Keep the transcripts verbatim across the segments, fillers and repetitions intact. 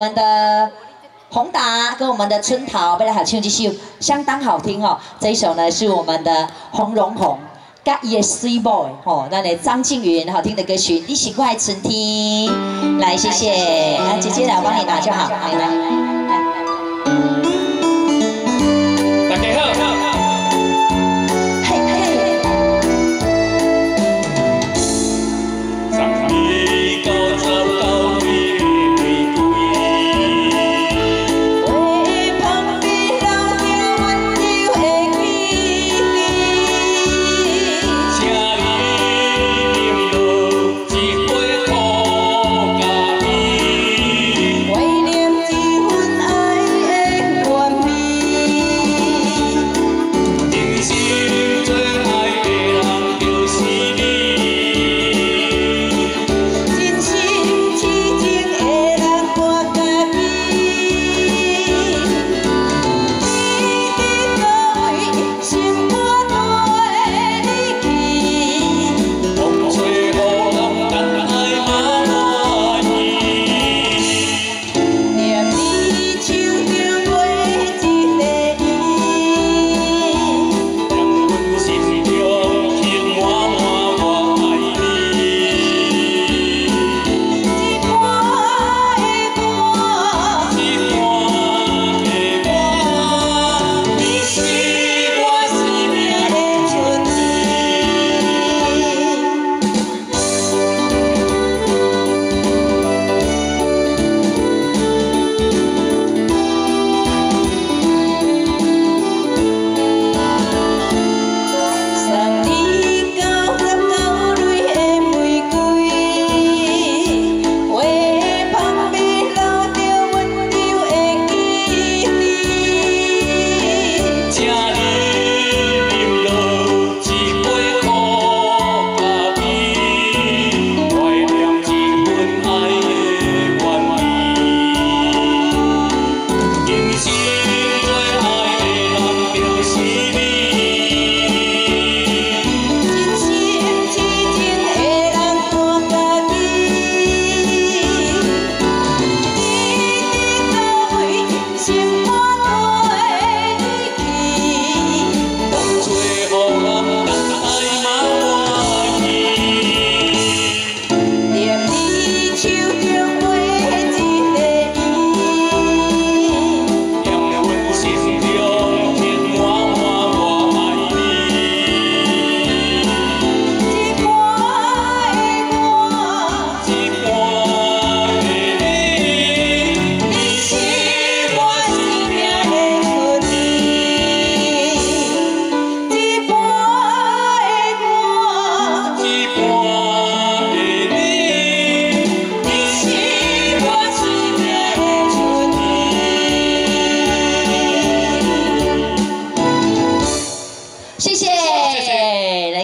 我们的宏达跟我们的春桃为大家唱这首相当好听哦，这一首呢是我们的洪荣宏跟 G E S T Boy 哦，那呢张敬云好听的歌曲，你喜欢春天，来谢谢，来姐姐来我帮你拿就好，来来来，大家好。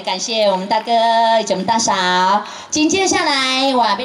感谢我们大哥以及我们大嫂，紧接下来我。